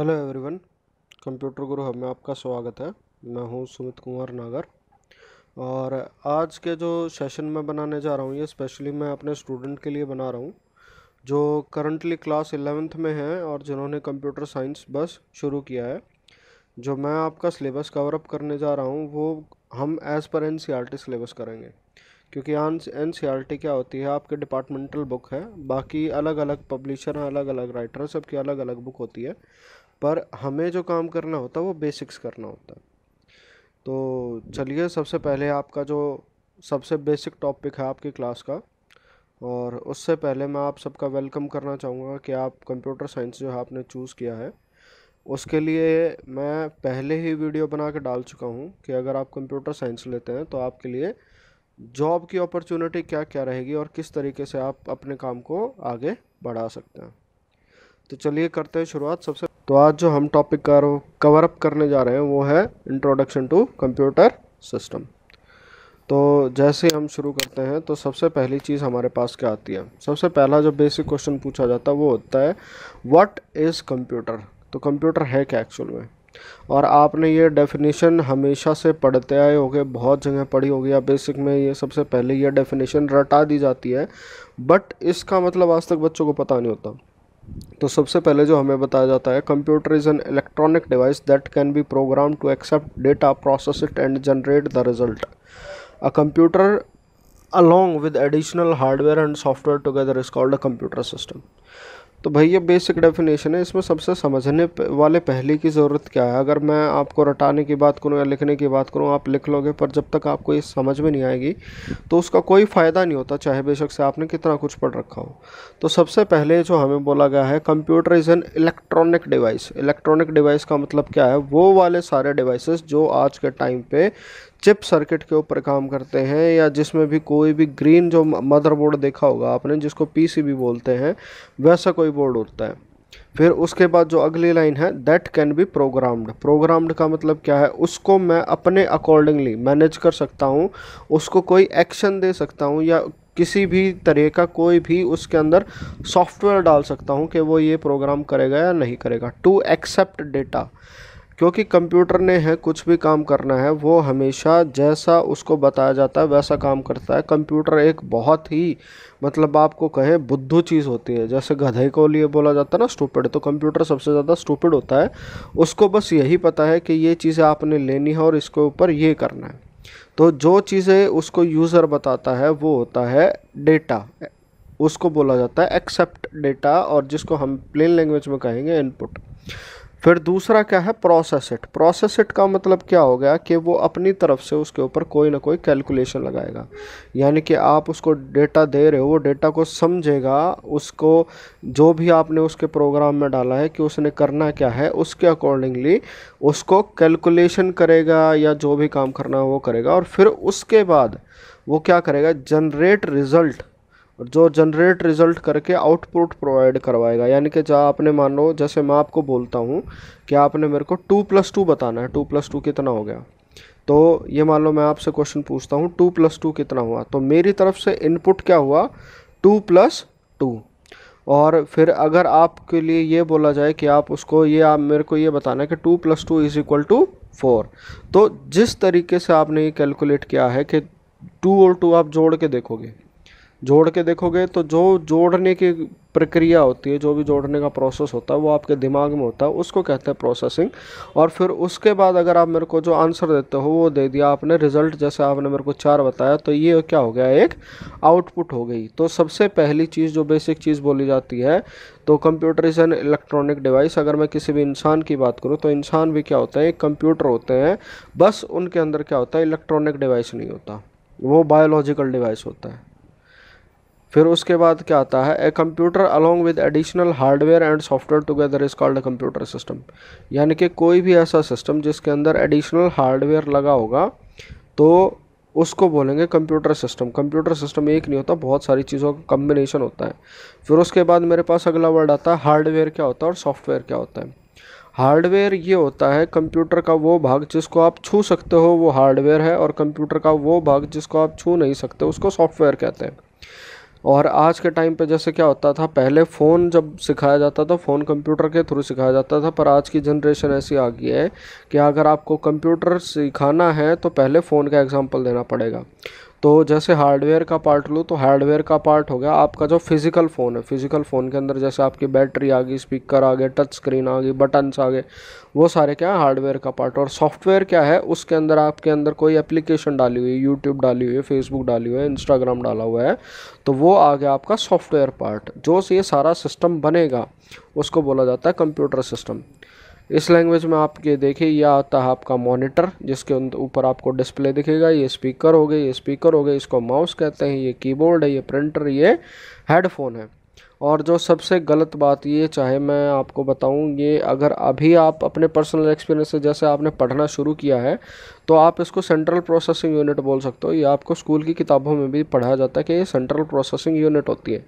Hello everyone, computer Guru hub में आपका स्वागत है। मैं हूं सुमित कुमार नागर और आज के जो सेशन में बनाने जा रहा हूं ये स्पेशली मैं अपने स्टूडेंट के लिए बना रहा हूं जो करंटली क्लास 11th में हैं और जिन्होंने कंप्यूटर साइंस बस शुरू किया है। जो मैं आपका सिलेबस कवरअप करने जा रहा हूं वो हम एज़ पर NCERT सिलेबस करेंगे, क्योंकि NCERT क्या होती है, आपके डिपार्टमेंटल बुक है। बाकी अलग अलग पब्लिशर हैं, अलग अलग राइटर, सबकी अलग अलग बुक होती है, पर हमें जो काम करना होता है वो बेसिक्स करना होता है। तो चलिए, सबसे पहले आपका जो सबसे बेसिक टॉपिक है आपकी क्लास का, और उससे पहले मैं आप सबका वेलकम करना चाहूँगा कि आप कंप्यूटर साइंस जो है आपने चूज़ किया है। उसके लिए मैं पहले ही वीडियो बना के डाल चुका हूँ कि अगर आप कंप्यूटर साइंस लेते हैं तो आपके लिए जॉब की अपॉर्चुनिटी क्या क्या रहेगी और किस तरीके से आप अपने काम को आगे बढ़ा सकते हैं। तो चलिए करते हैं शुरुआत। सबसे तो आज जो हम टॉपिक कवर अप करने जा रहे हैं वो है इंट्रोडक्शन टू कंप्यूटर सिस्टम। तो जैसे हम शुरू करते हैं तो सबसे पहली चीज़ हमारे पास क्या आती है, सबसे पहला जो बेसिक क्वेश्चन पूछा जाता है वो होता है व्हाट इज़ कंप्यूटर। तो कंप्यूटर है क्या एक्चुअल में, और आपने ये डेफिनेशन हमेशा से पढ़ते आए होंगे, बहुत जगह पढ़ी होगी। आप बेसिक में ये सबसे पहले ये डेफिनेशन रटा दी जाती है, बट इसका मतलब आज तक बच्चों को पता नहीं होता। तो सबसे पहले जो हमें बताया जाता है, computer is an electronic device that can be program to accept data, process it and generate the result. A computer along with additional hardware and software together is called a computer system. तो भाई ये basic definition है, इसमें सबसे समझने वाले पहले की ज़रूरत क्या है। अगर मैं आपको रटाने की बात करूँ या लिखने की बात करूँ, आप लिख लोगे, पर जब तक आपको ये समझ में नहीं आएगी तो उसका कोई फ़ायदा नहीं होता, चाहे बेशक से आपने कितना कुछ पढ़ रखा हो। तो सबसे पहले जो हमें बोला गया है, computer is an electronic device. Electronic device का मतलब क्या है, वो वाले सारे डिवाइसेस जो आज के टाइम पे चिप सर्किट के ऊपर काम करते हैं, या जिसमें भी कोई भी ग्रीन जो मदरबोर्ड देखा होगा आपने, जिसको PCB बोलते हैं, वैसा कोई बोर्ड होता है। फिर उसके बाद जो अगली लाइन है, that can be programmed. Programmed का मतलब क्या है, उसको मैं अपने अकॉर्डिंगली मैनेज कर सकता हूँ, उसको कोई एक्शन दे सकता हूँ, या किसी भी तरह का कोई भी उसके अंदर सॉफ्टवेयर डाल सकता हूँ कि वो ये प्रोग्राम करेगा या नहीं करेगा। टू एक्सेप्ट डेटा, क्योंकि कंप्यूटर ने है कुछ भी काम करना है वो हमेशा जैसा उसको बताया जाता है वैसा काम करता है। कंप्यूटर एक बहुत ही मतलब आपको कहे बुद्धू चीज़ होती है। जैसे गधे को लिए बोला जाता है ना स्टूपिड, तो कंप्यूटर सबसे ज़्यादा स्टूपिड होता है। उसको बस यही पता है कि ये चीज़ें आपने लेनी है और इसके ऊपर ये करना है। तो जो चीज़ें उसको यूज़र बताता है वो होता है डेटा, उसको बोला जाता है एक्सेप्ट डेटा, और जिसको हम प्लेन लैंग्वेज में कहेंगे इनपुट। फिर दूसरा क्या है, प्रोसेस इट। प्रोसेस इट का मतलब क्या हो गया कि वो अपनी तरफ से उसके ऊपर कोई ना कोई कैलकुलेशन लगाएगा, यानी कि आप उसको डेटा दे रहे हो, वो डेटा को समझेगा, उसको जो भी आपने उसके प्रोग्राम में डाला है कि उसने करना क्या है, उसके अकॉर्डिंगली उसको कैलकुलेशन करेगा या जो भी काम करना है वो करेगा। और फिर उसके बाद वो क्या करेगा, जनरेट रिज़ल्ट, जो जनरेट रिज़ल्ट करके आउटपुट प्रोवाइड करवाएगा। यानी कि जहाँ आपने मान लो, जैसे मैं आपको बोलता हूँ कि आपने मेरे को 2+2 बताना है, 2+2 कितना हो गया। तो ये मान लो मैं आपसे क्वेश्चन पूछता हूँ 2+2 कितना हुआ, तो मेरी तरफ से इनपुट क्या हुआ 2+2। और फिर अगर आपके लिए ये बोला जाए कि आप उसको ये आप मेरे को ये बताना है कि 2+2 = 4, तो जिस तरीके से आपने ये कैलकुलेट किया है कि 2 और 2 आप जोड़ के देखोगे तो जो जोड़ने की प्रक्रिया होती है, जो भी जोड़ने का प्रोसेस होता है वो आपके दिमाग में होता है, उसको कहते हैं प्रोसेसिंग। और फिर उसके बाद अगर आप मेरे को जो आंसर देते हो वो दे दिया आपने, रिज़ल्ट जैसे आपने मेरे को 4 बताया, तो ये क्या हो गया, एक आउटपुट हो गई। तो सबसे पहली चीज़ जो बेसिक चीज़ बोली जाती है, तो computer is an electronic device. अगर मैं किसी भी इंसान की बात करूँ तो इंसान भी क्या होता है, एक कंप्यूटर होते हैं, बस उनके अंदर क्या होता है, इलेक्ट्रॉनिक डिवाइस नहीं होता, वो बायोलॉजिकल डिवाइस होता है। फिर उसके बाद क्या आता है, a computer along with additional hardware and software together is called a computer system. यानी कि कोई भी ऐसा सिस्टम जिसके अंदर एडिशनल हार्डवेयर लगा होगा तो उसको बोलेंगे कंप्यूटर सिस्टम। कंप्यूटर सिस्टम एक नहीं होता, बहुत सारी चीज़ों का कम्बिनेशन होता है। फिर उसके बाद मेरे पास अगला वर्ड आता है, हार्डवेयर क्या होता है और सॉफ्टवेयर क्या होता है। हार्डवेयर ये होता है कंप्यूटर का वो भाग जिसको आप छू सकते हो, वो हार्डवेयर है, और कंप्यूटर का वो भाग जिसको आप छू नहीं सकते उसको सॉफ्टवेयर कहते हैं। और आज के टाइम पे जैसे क्या होता था, पहले फ़ोन जब सिखाया जाता था, फ़ोन कंप्यूटर के थ्रू सिखाया जाता था, पर आज की जनरेशन ऐसी आ गई है कि अगर आपको कंप्यूटर सिखाना है तो पहले फ़ोन का एग्जांपल देना पड़ेगा। तो जैसे हार्डवेयर का पार्ट लूँ तो हार्डवेयर का पार्ट हो गया आपका जो फिज़िकल फ़ोन है। फिज़िकल फ़ोन के अंदर जैसे आपकी बैटरी आ गई, स्पीकर आ गए, टच स्क्रीन आ गई, बटन्स आ गए, वो सारे क्या है हार्डवेयर का पार्ट। और सॉफ्टवेयर क्या है, उसके अंदर आपके अंदर कोई एप्लीकेशन डाली हुई है, यूट्यूब डाली हुई है, फेसबुक डाली हुई है, इंस्टाग्राम डाला हुआ है, तो वो आ गया आपका सॉफ्टवेयर पार्ट। जो ये सारा सिस्टम बनेगा उसको बोला जाता है कंप्यूटर सिस्टम। इस लैंग्वेज में आप ये देखिए, यह आता है आपका मॉनिटर जिसके ऊपर आपको डिस्प्ले दिखेगा, ये स्पीकर हो गए, ये स्पीकर हो गए, इसको माउस कहते हैं, ये कीबोर्ड है, ये प्रिंटर, ये हेडफोन है। और जो सबसे गलत बात ये चाहे मैं आपको बताऊं, ये अगर अभी आप अपने पर्सनल एक्सपीरियंस से जैसे आपने पढ़ना शुरू किया है तो आप इसको सेंट्रल प्रोसेसिंग यूनिट बोल सकते हो। ये आपको स्कूल की किताबों में भी पढ़ाया जाता है कि ये सेंट्रल प्रोसेसिंग यूनिट होती है।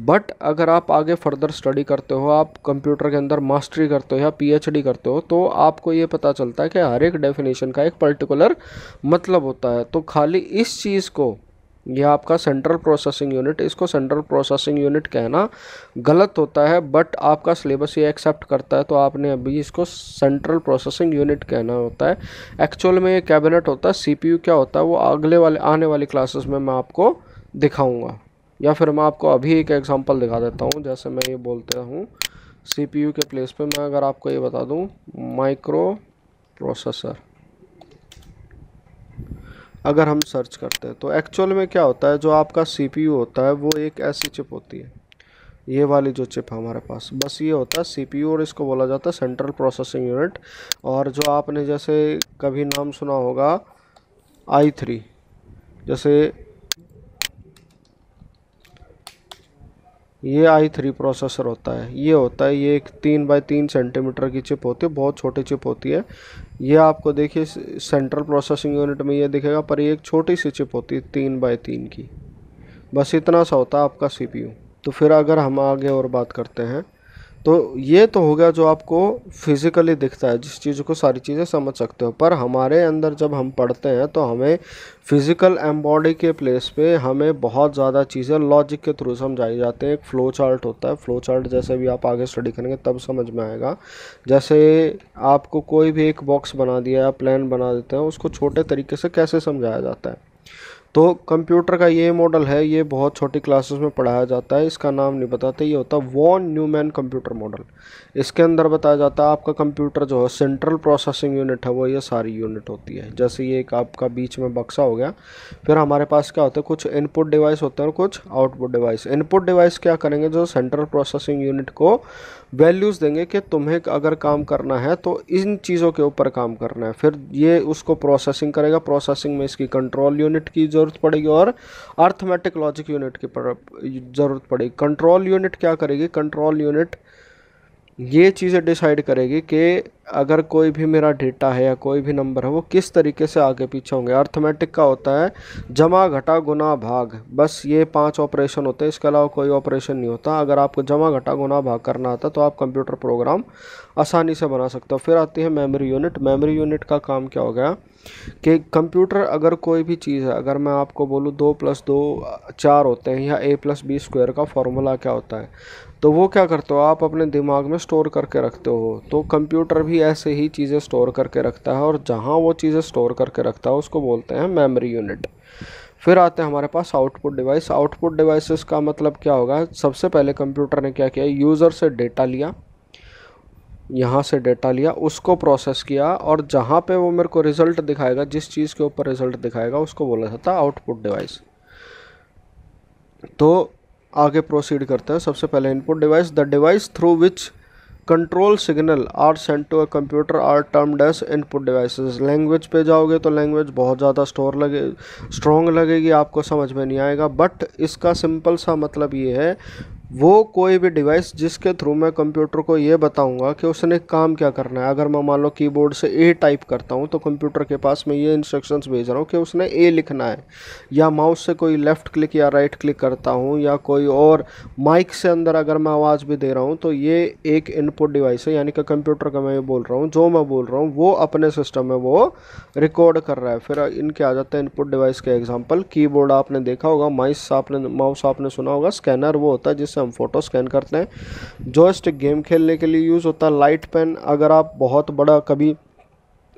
बट अगर आप आगे फर्दर स्टडी करते हो, आप कंप्यूटर के अंदर मास्टरी करते हो या पीएचडी करते हो, तो आपको ये पता चलता है कि हर एक डेफिनेशन का एक पर्टिकुलर मतलब होता है। तो खाली इस चीज़ को, यह आपका सेंट्रल प्रोसेसिंग यूनिट, इसको सेंट्रल प्रोसेसिंग यूनिट कहना गलत होता है, बट आपका सिलेबस ये एक्सेप्ट करता है तो आपने अभी इसको सेंट्रल प्रोसेसिंग यूनिट कहना होता है। एक्चुअल में ये कैबिनेट होता है। सीपीयू क्या होता है वो अगले वाले आने वाली क्लासेस में मैं आपको दिखाऊंगा, या फिर मैं आपको अभी एक एग्जांपल दिखा देता हूँ। जैसे मैं ये बोलता हूँ सीपीयू के प्लेस पर मैं अगर आपको ये बता दूँ माइक्रो प्रोसेसर, अगर हम सर्च करते हैं तो एक्चुअल में क्या होता है, जो आपका सीपीयू होता है वो एक ऐसी चिप होती है, ये वाली जो चिप हमारे पास, बस ये होता है सीपीयू और इसको बोला जाता है सेंट्रल प्रोसेसिंग यूनिट। और जो आपने जैसे कभी नाम सुना होगा i3, जैसे ये i3 प्रोसेसर होता है, ये होता है, ये एक 3 बाई 3 सेंटीमीटर की चिप होती है, बहुत छोटी चिप होती है। ये आपको देखिए सेंट्रल प्रोसेसिंग यूनिट में ये दिखेगा, पर ये एक छोटी सी चिप होती है 3 बाई 3 की, बस इतना सा होता है आपका सीपीयू। तो फिर अगर हम आगे और बात करते हैं तो ये तो हो गया जो आपको फिज़िकली दिखता है, जिस चीज़ को सारी चीज़ें समझ सकते हो। पर हमारे अंदर जब हम पढ़ते हैं तो हमें फिज़िकल एम्बॉडी के प्लेस पे हमें बहुत ज़्यादा चीज़ें लॉजिक के थ्रू समझाई जाती हैं। एक फ़्लो चार्ट होता है, फ़्लो चार्ट जैसे भी आप आगे स्टडी करेंगे तब समझ में आएगा। जैसे आपको कोई भी एक बॉक्स बना दिया या प्लान बना देते हैं, उसको छोटे तरीके से कैसे समझाया जाता है। तो कंप्यूटर का ये मॉडल है, ये बहुत छोटी क्लासेस में पढ़ाया जाता है, इसका नाम नहीं बताते। ये होता है वॉन न्यूमैन कंप्यूटर मॉडल। इसके अंदर बताया जाता है आपका कंप्यूटर जो है सेंट्रल प्रोसेसिंग यूनिट है वो ये सारी यूनिट होती है। जैसे ये एक आपका बीच में बक्सा हो गया, फिर हमारे पास क्या होता है कुछ इनपुट डिवाइस होते हैं और कुछ आउटपुट डिवाइस। इनपुट डिवाइस क्या करेंगे, जो सेंट्रल प्रोसेसिंग यूनिट को वैल्यूज़ देंगे कि तुम्हें अगर काम करना है तो इन चीज़ों के ऊपर काम करना है। फिर ये उसको प्रोसेसिंग करेगा, प्रोसेसिंग में इसकी कंट्रोल यूनिट की ज़रूरत पड़ेगी और अर्थमेटिक लॉजिक यूनिट की ज़रूरत पड़ेगी। कंट्रोल यूनिट क्या करेगी, कंट्रोल यूनिट ये चीज़ें डिसाइड करेगी कि अगर कोई भी मेरा डेटा है या कोई भी नंबर है वो किस तरीके से आगे पीछे होंगे। अर्थमेटिक का होता है जमा घटा गुना भाग, बस ये 5 ऑपरेशन होते हैं, इसके अलावा कोई ऑपरेशन नहीं होता। अगर आपको जमा घटा गुना भाग करना आता तो आप कंप्यूटर प्रोग्राम आसानी से बना सकते हो। फिर आती है मेमोरी यूनिट। मेमोरी यूनिट का काम क्या हो गया कि कंप्यूटर अगर कोई भी चीज़ है, अगर मैं आपको बोलूँ 2 + 2 4 होते हैं या a + b² का फॉर्मूला क्या होता है, तो वो क्या करते हो आप अपने दिमाग में स्टोर करके रखते हो। तो कंप्यूटर भी ऐसे ही चीज़ें स्टोर करके रखता है और जहाँ वो चीज़ें स्टोर करके रखता है उसको बोलते हैं मेमोरी यूनिट। फिर आते हैं हमारे पास आउटपुट डिवाइस। आउटपुट डिवाइसेस का मतलब क्या होगा, सबसे पहले कंप्यूटर ने क्या किया, यूज़र से डेटा लिया, यहाँ से डेटा लिया, उसको प्रोसेस किया और जहाँ पे वो मेरे को रिज़ल्ट दिखाएगा, जिस चीज़ के ऊपर रिज़ल्ट दिखाएगा उसको बोला जाता है आउटपुट डिवाइस। तो आगे प्रोसीड करते हैं। सबसे पहले input device, the device through which control signal are sent to a computer are termed as input devices. Language पे जाओगे तो लैंग्वेज बहुत ज़्यादा स्ट्रॉन्ग लगेगी, आपको समझ में नहीं आएगा। बट इसका सिंपल सा मतलब ये है वो कोई भी डिवाइस जिसके थ्रू मैं कंप्यूटर को ये बताऊंगा कि उसने काम क्या करना है। अगर मैं मान लो कीबोर्ड से ए टाइप करता हूँ तो कंप्यूटर के पास मैं ये इंस्ट्रक्शंस भेज रहा हूँ कि उसने ए लिखना है, या माउस से कोई लेफ़्ट क्लिक या राइट क्लिक करता हूँ, या कोई और माइक से अंदर अगर मैं आवाज़ भी दे रहा हूँ तो ये एक इनपुट डिवाइस है, यानी कि कंप्यूटर का मैं ये बोल रहा हूँ, जो मैं बोल रहा हूँ वो अपने सिस्टम में वो रिकॉर्ड कर रहा है। फिर इनके आ जाते हैं इनपुट डिवाइस के एग्जाम्पल। कीबोर्ड आपने देखा होगा, माउस आपने सुना होगा, स्कैनर वो होता है जिससे हम फोटो स्कैन करते हैं, जॉयस्टिक गेम खेलने के लिए यूज़ होता है, लाइट पेन अगर आप बहुत बड़ा कभी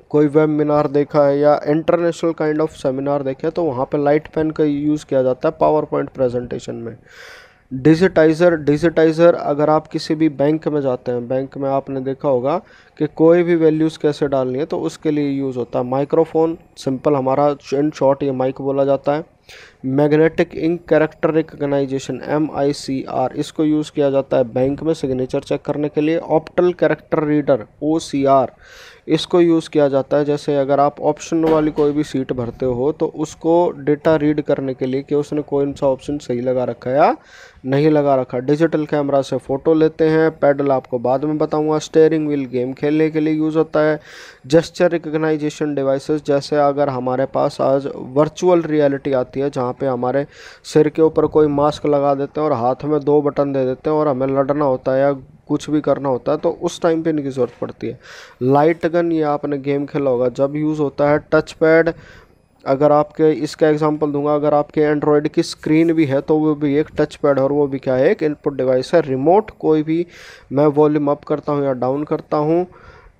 कोई वेबिनार देखा है या इंटरनेशनल काइंड ऑफ सेमिनार देखे तो वहाँ पे लाइट पेन का यूज़ किया जाता है पावर पॉइंट प्रेजेंटेशन में। डिजिटाइज़र अगर आप किसी भी बैंक में जाते हैं, बैंक में आपने देखा होगा कि कोई भी वैल्यूज़ कैसे डालनी है तो उसके लिए यूज़ होता है। माइक्रोफोन सिंपल हमारा इन शॉर्ट ये माइक बोला जाता है। Magnetic ink character recognition MICR इसको यूज़ किया जाता है बैंक में सिग्नेचर चेक करने के लिए। ऑप्टल कैरेक्टर रीडर OCR इसको यूज़ किया जाता है, जैसे अगर आप ऑप्शन वाली कोई भी सीट भरते हो तो उसको डेटा रीड करने के लिए कि उसने कौन सा ऑप्शन सही लगा रखा है या नहीं लगा रखा। डिजिटल कैमरा से फ़ोटो लेते हैं। पैडल आपको बाद में बताऊंगा। स्टेयरिंग व्हील गेम खेलने के लिए यूज़ होता है। जेस्चर रिकग्नाइजेशन डिवाइसेस, जैसे अगर हमारे पास आज वर्चुअल रियलिटी आती है जहाँ पे हमारे सिर के ऊपर कोई मास्क लगा देते हैं और हाथ में 2 बटन दे देते हैं और हमें लड़ना होता है या कुछ भी करना होता है तो उस टाइम पे इनकी ज़रूरत पड़ती है। लाइट गन ये आपने गेम खेला होगा, जब यूज़ होता है। टच पैड अगर आपके, इसका एग्जांपल दूंगा, अगर आपके एंड्रॉयड की स्क्रीन भी है तो वो भी एक टच पैड है और वो भी क्या है, एक इनपुट डिवाइस है। रिमोट कोई भी मैं वॉल्यूम अप करता हूँ या डाउन करता हूँ।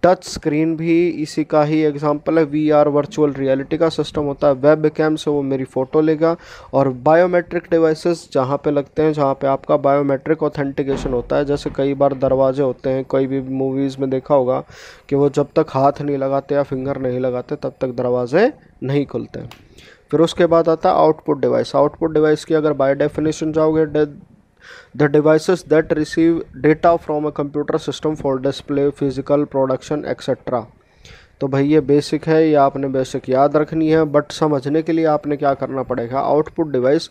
टच स्क्रीन भी इसी का ही एग्जांपल है। VR वर्चुअल रियलिटी का सिस्टम होता है। वेब कैम से वो मेरी फ़ोटो लेगा। और बायोमेट्रिक डिवाइसेस जहाँ पे लगते हैं, जहाँ पे आपका बायोमेट्रिक ऑथेंटिकेशन होता है, जैसे कई बार दरवाजे होते हैं, कोई भी मूवीज़ में देखा होगा कि वो जब तक हाथ नहीं लगाते या फिंगर नहीं लगाते तब तक दरवाजे नहीं खुलते। फिर उसके बाद आता है आउटपुट डिवाइस। आउटपुट डिवाइस की अगर बाय डेफिनेशन जाओगे, The devices that receive data from a computer system for display, physical production, etc. तो भाई ये बेसिक है, ये आपने बेसिक याद रखनी है। बट समझने के लिए आपने क्या करना पड़ेगा, आउटपुट डिवाइस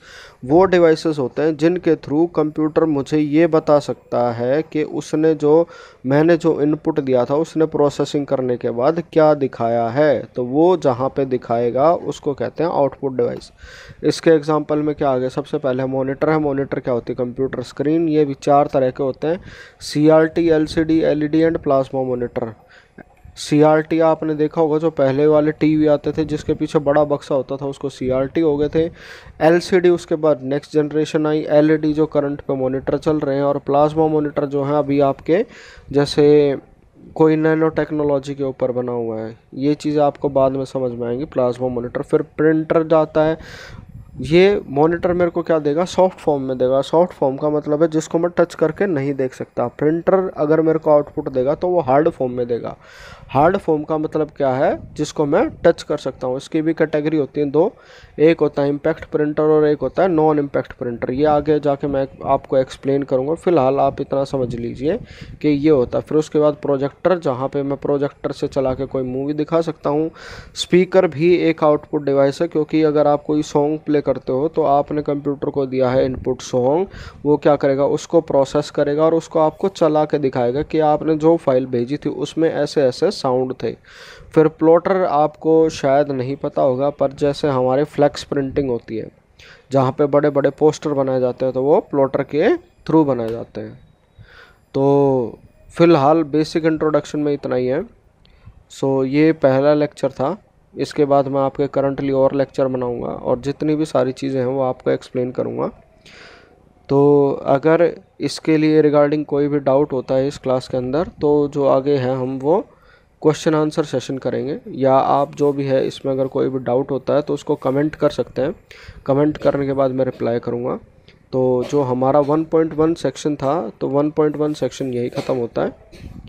वो डिवाइसेस होते हैं जिनके थ्रू कंप्यूटर मुझे ये बता सकता है कि उसने जो, मैंने जो इनपुट दिया था उसने प्रोसेसिंग करने के बाद क्या दिखाया है, तो वो जहाँ पे दिखाएगा उसको कहते हैं आउटपुट डिवाइस। इसके एग्जाम्पल में क्या आ गया, सबसे पहले मोनीटर है। मोनीटर क्या होती है, कंप्यूटर स्क्रीन। ये भी 4 तरह के होते हैं, CRT, LCD, LED and plasma monitor. CRT आपने देखा होगा, जो पहले वाले टीवी आते थे जिसके पीछे बड़ा बक्सा होता था उसको CRT हो गए थे। LCD उसके बाद नेक्स्ट जनरेशन आई। LED जो करंट पे मॉनिटर चल रहे हैं। और प्लाज्मा मॉनिटर जो है अभी आपके जैसे कोई नैनो टेक्नोलॉजी के ऊपर बना हुआ है, ये चीज़ें आपको बाद में समझ में आएंगी, प्लाज्मा मॉनिटर। फिर प्रिंटर जाता है। ये मॉनिटर मेरे को क्या देगा, सॉफ्ट फॉर्म में देगा। सॉफ्ट फॉर्म का मतलब है जिसको मैं टच करके नहीं देख सकता। प्रिंटर अगर मेरे को आउटपुट देगा तो वो हार्ड फॉर्म में देगा। हार्ड फॉर्म का मतलब क्या है, जिसको मैं टच कर सकता हूँ। इसकी भी कैटेगरी होती है 2, एक होता है इम्पैक्ट प्रिंटर और एक होता है नॉन इम्पैक्ट प्रिंटर। ये आगे जाके मैं आपको एक्सप्लेन करूँगा, फिलहाल आप इतना समझ लीजिए कि ये होता है। फिर उसके बाद प्रोजेक्टर, जहाँ पर मैं प्रोजेक्टर से चला के कोई मूवी दिखा सकता हूँ। स्पीकर भी एक आउटपुट डिवाइस है, क्योंकि अगर आप कोई सॉन्ग प्ले करते हो तो आपने कंप्यूटर को दिया है इनपुट सॉन्ग, वो क्या करेगा, उसको प्रोसेस करेगा और उसको आपको चला के दिखाएगा कि आपने जो फाइल भेजी थी उसमें ऐसे ऐसे साउंड थे। फिर प्लॉटर आपको शायद नहीं पता होगा, पर जैसे हमारे फ्लैक्स प्रिंटिंग होती है जहाँ पे बड़े बड़े पोस्टर बनाए जाते हैं तो वो प्लॉटर के थ्रू बनाए जाते हैं। तो फिलहाल बेसिक इंट्रोडक्शन में इतना ही है। सो ये पहला लेक्चर था। इसके बाद मैं आपके करंटली और लेक्चर बनाऊंगा और जितनी भी सारी चीज़ें हैं वो आपको एक्सप्लेन करूंगा। तो अगर इसके लिए रिगार्डिंग कोई भी डाउट होता है इस क्लास के अंदर तो जो आगे हैं हम वो क्वेश्चन आंसर सेशन करेंगे, या आप जो भी है इसमें अगर कोई भी डाउट होता है तो उसको कमेंट कर सकते हैं। कमेंट करने के बाद मैं रिप्लाई करूँगा। तो जो हमारा 1.1 सेक्शन था तो 1.1 सेक्शन यही ख़त्म होता है।